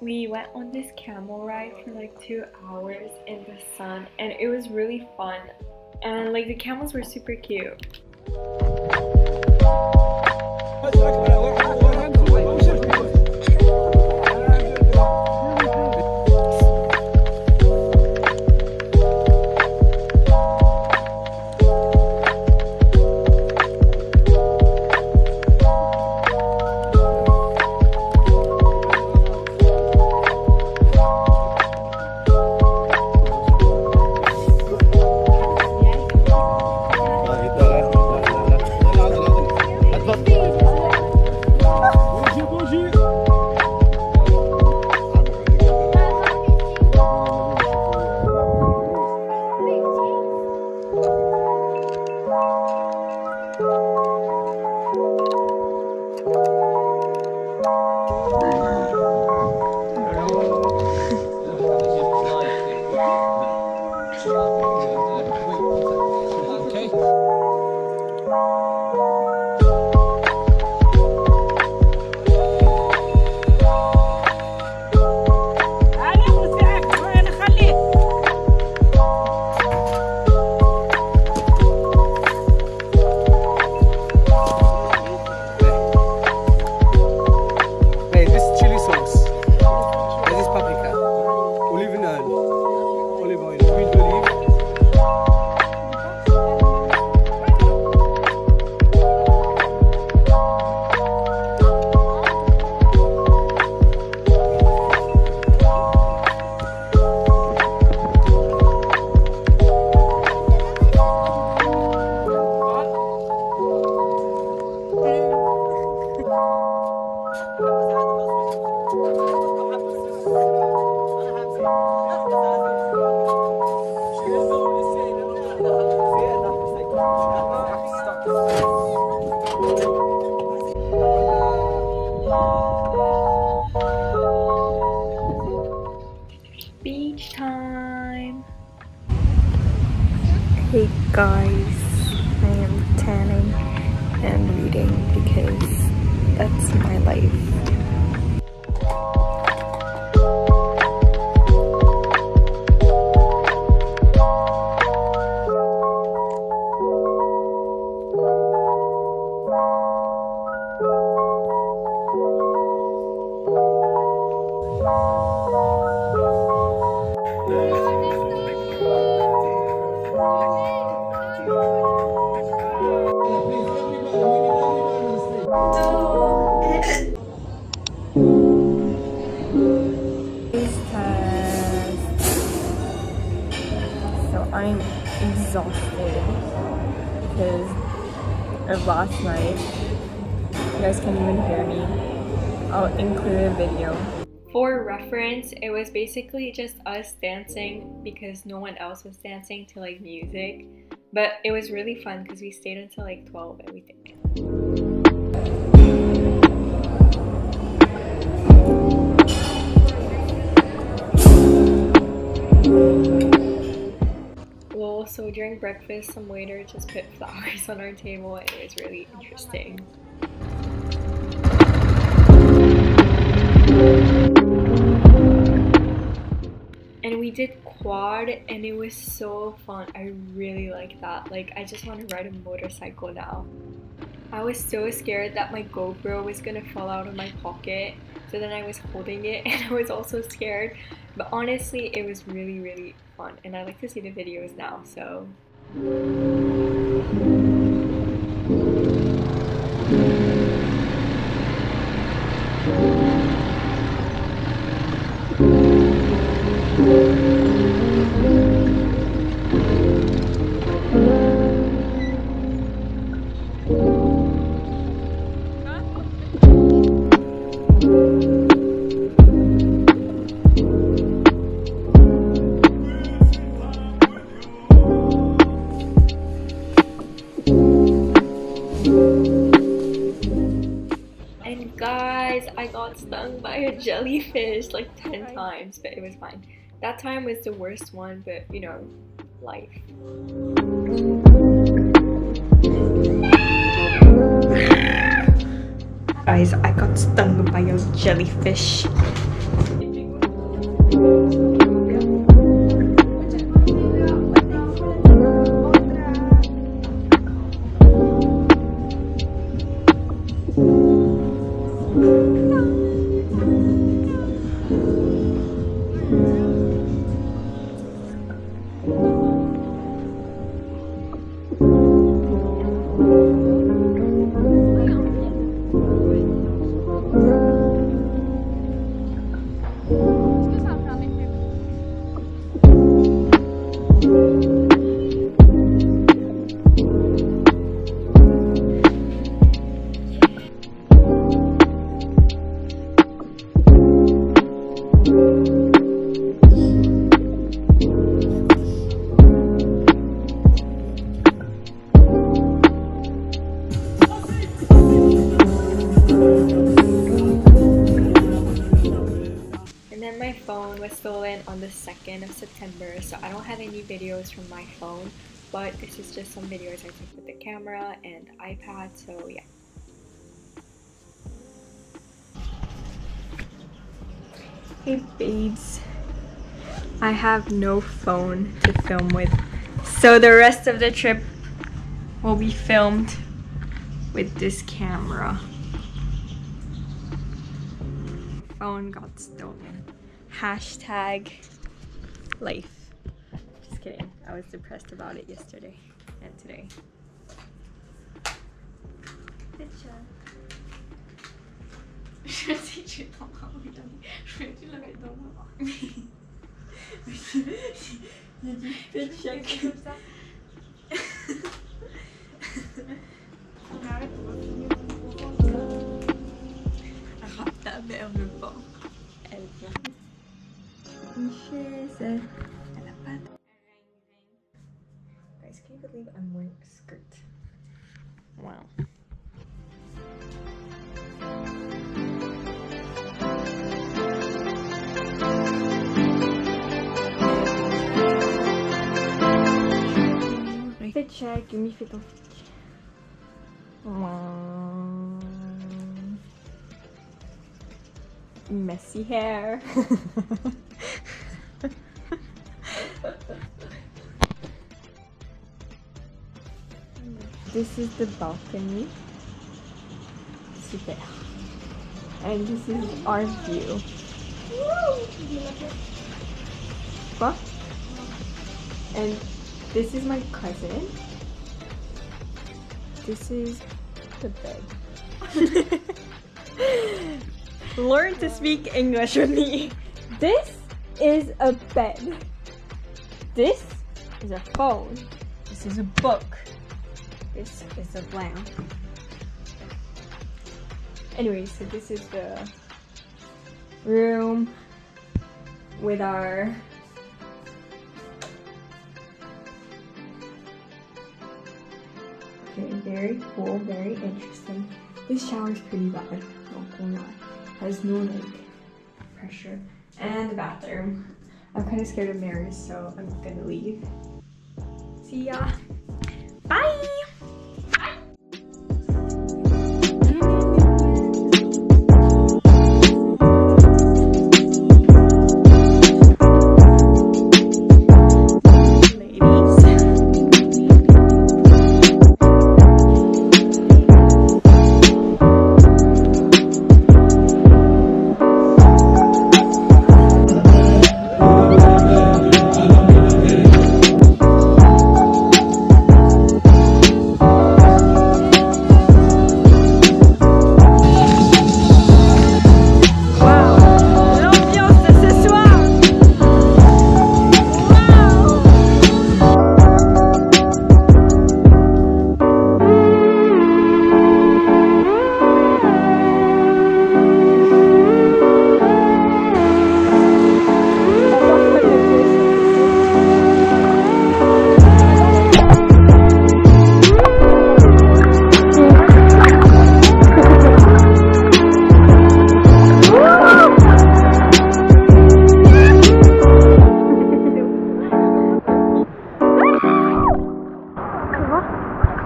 We went on this camel ride for like 2 hours in the sun and it was really fun, and like the camels were super cute. Hey guys, I am tanning and reading because that's my life. of last night. You guys can't even hear me. I'll include a video. For reference, it was basically just us dancing because no one else was dancing to like music. But it was really fun because we stayed until like 12 and we danced. So during breakfast, some waiter just put flowers on our table and it was really interesting. And we did quad and it was so fun. I really like that. Like, I just want to ride a motorcycle now. I was so scared that my GoPro was gonna fall out of my pocket. So then I was holding it and I was also scared. But honestly, it was really, really fun. And I like to see the videos now, so. I got stung by a jellyfish like 10 times, but it was fine. That time was the worst one, but you know, life. Guys, I got stung by a jellyfish. On the 2nd of September, so I don't have any videos from my phone, but this is just some videos I took with the camera and iPad, so yeah. Hey babes, I have no phone to film with, so the rest of the trip will be filmed with this camera. Phone got stolen. Hashtag life. Just kidding. I was depressed about it yesterday and today. Guys, can you believe I'm wearing a skirt? Wow. Fit check, give me fit check. Wow. Messy hair. This is the balcony. Super. And this is our view. What? And this is my cousin. This is the bed. Learn to speak English with me. This is a bed. This is a phone. This is a book. This is a blank. Anyway, so this is the room with our okay, very cool, very interesting. This shower is pretty bad, not gonna lie. Has no like pressure. And the bathroom. I'm kind of scared of mirrors, so I'm gonna leave. See ya. Bye.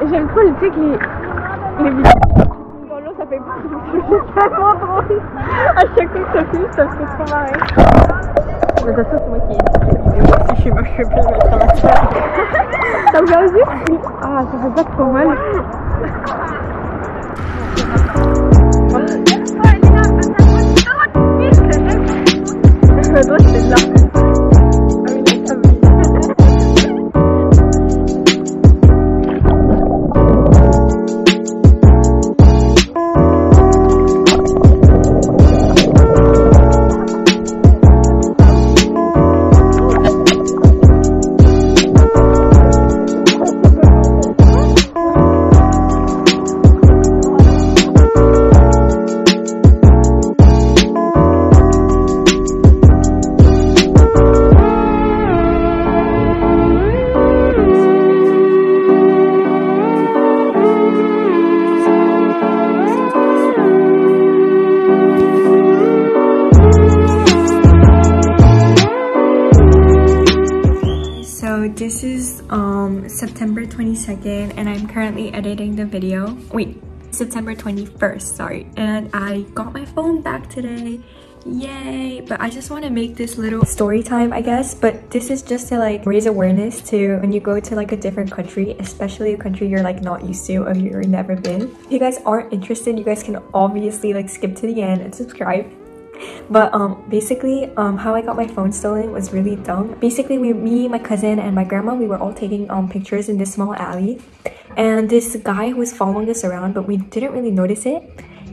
J'aime trop le fait que les vidéos dans l'eau ça fait pas vraiment drôle. À chaque fois que ça filme, ça me fait trop marrer. Mais de toute façon, c'est moi qui ai dit. Mais moi aussi, je suis moche, je peux plus mettre la soirée. Ça vous a aussi ? Ah, ça fait pas trop mal. Je me dois, c'est là. This is September 22nd and I'm currently editing the video. Wait, September 21st, sorry. And I got my phone back today. Yay! But I just want to make this little story time, I guess. But this is just to like raise awareness to when you go to like a different country, especially a country you're like not used to or you've never been. If you guys aren't interested, you guys can obviously like skip to the end and subscribe. But basically how I got my phone stolen was really dumb. Basically me, my cousin and my grandma, we were all taking pictures in this small alley, and this guy was following us around, but we didn't really notice it.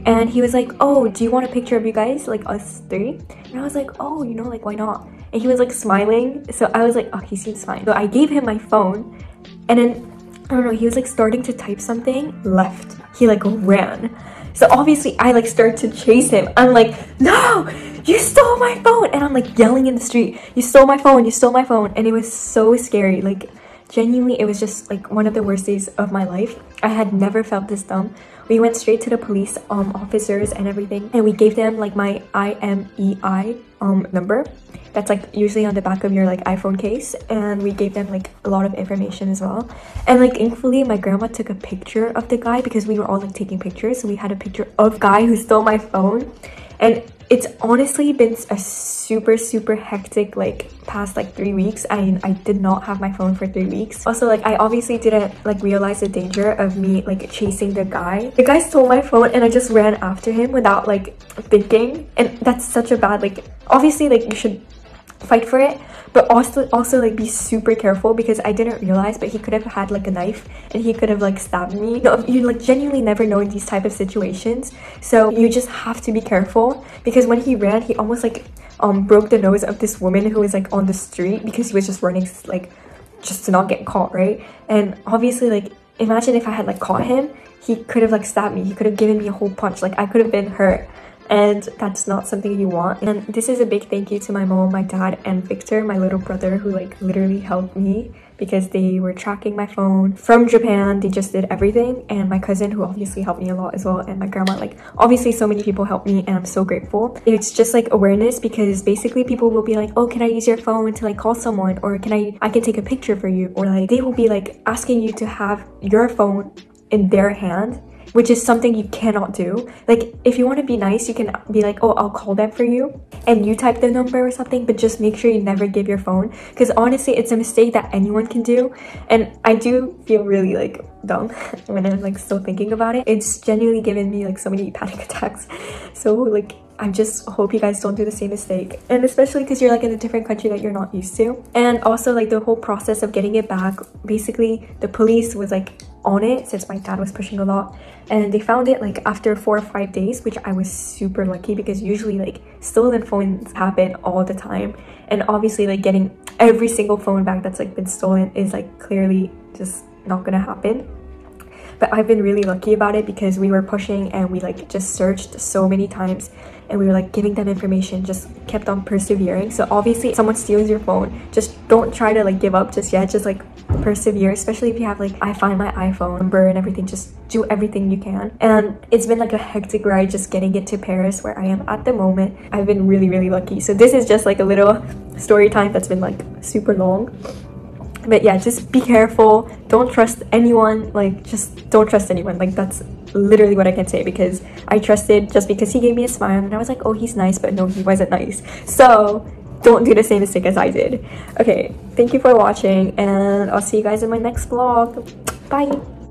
And he was like, oh, do you want a picture of you guys, like us three? And I was like, oh, you know, like why not? And he was like smiling, so I was like, oh, he seems fine. So I gave him my phone, and then I don't know, he was like starting to type something, left. He like ran. So obviously I like start to chase him. I'm like, no, you stole my phone. And I'm like yelling in the street, you stole my phone, you stole my phone. And it was so scary. Like genuinely, it was just like one of the worst days of my life. I had never felt this dumb. We went straight to the police officers and everything. And we gave them like my IMEI number. That's like usually on the back of your like iPhone case. And we gave them like a lot of information as well. And like thankfully my grandma took a picture of the guy because we were all like taking pictures. So we had a picture of guy who stole my phone. And it's honestly been a super hectic like past like 3 weeks. I did not have my phone for 3 weeks. Also like I obviously didn't like realize the danger of me like chasing the guy. The guy stole my phone and I just ran after him without like thinking. And that's such a bad like obviously like you should fight for it, but also like be super careful, because I didn't realize, but he could have had like a knife and he could have like stabbed me. You like genuinely never know in these type of situations, so you just have to be careful. Because when he ran, he almost like broke the nose of this woman who was like on the street, because he was just running like just to not get caught, right? And obviously like imagine if I had like caught him, he could have like stabbed me, he could have given me a whole punch, like I could have been hurt, and that's not something you want. And this is a big thank you to my mom, my dad, and Victor, my little brother, who like literally helped me because they were tracking my phone from Japan. They just did everything. And my cousin, who obviously helped me a lot as well, and my grandma. Like obviously so many people helped me and I'm so grateful. It's just like awareness, because basically people will be like, oh, can I use your phone to like call someone, or I can take a picture for you, or like they will be like asking you to have your phone in their hand, which is something you cannot do. Like if you want to be nice, you can be like, oh, I'll call them for you, and you type the number or something, but just make sure you never give your phone, because honestly it's a mistake that anyone can do. And I do feel really like dumb when I'm like still thinking about it. It's genuinely given me like so many panic attacks. So like I just hope you guys don't do the same mistake, and especially because you're like in a different country that you're not used to. And also like the whole process of getting it back, basically the police was like on it since my dad was pushing a lot, and they found it like after 4 or 5 days, which I was super lucky, because usually like stolen phones happen all the time, and obviously like getting every single phone back that's like been stolen is like clearly just not gonna happen. But I've been really lucky about it, because we were pushing and we like just searched so many times, and we were like giving them information, just kept on persevering. So obviously if someone steals your phone, just don't try to like give up just yet, just like persevere, especially if you have like I find my iPhone number and everything. Just do everything you can. And it's been like a hectic ride just getting it to Paris, where I am at the moment. I've been really lucky. So this is just like a little story time that's been like super long. But yeah, just be careful, don't trust anyone, like just don't trust anyone. Like that's literally what I can say, because I trusted just because he gave me a smile and I was like, oh, he's nice, but no, he wasn't nice. So don't do the same mistake as I did. Okay, thank you for watching, and I'll see you guys in my next vlog. Bye.